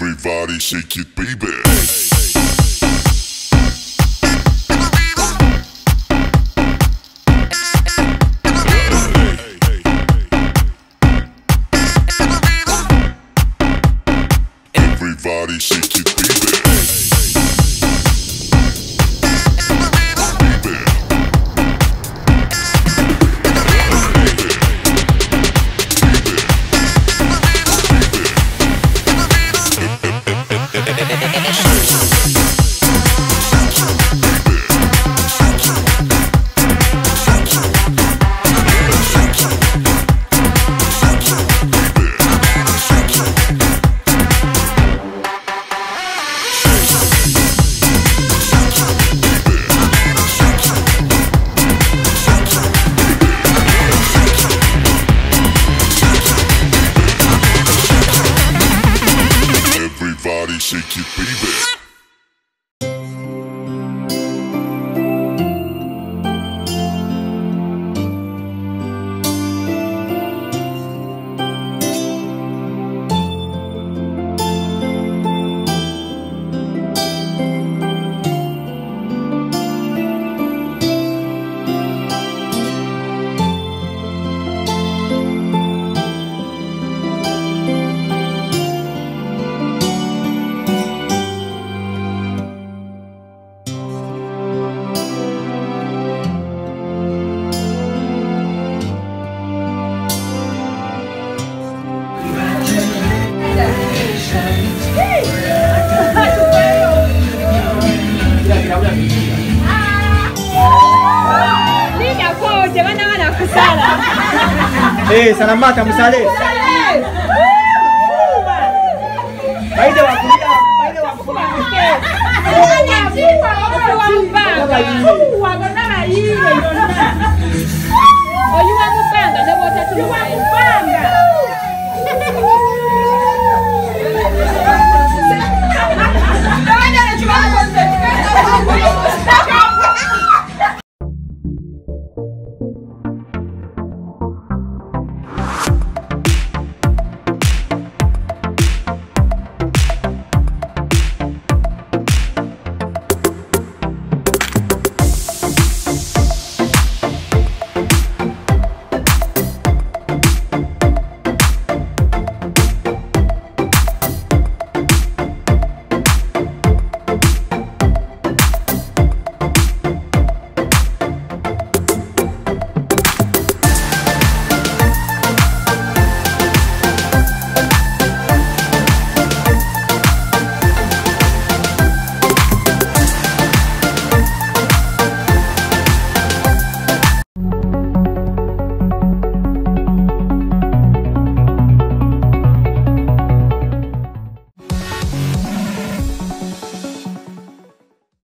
Everybody shake it, baby. Everybody shake it, baby. Everybody shake it, baby. Eh, salamata msale. Baida wakulida, baida wakulida. Oyuwa kupanda, ndio watatu.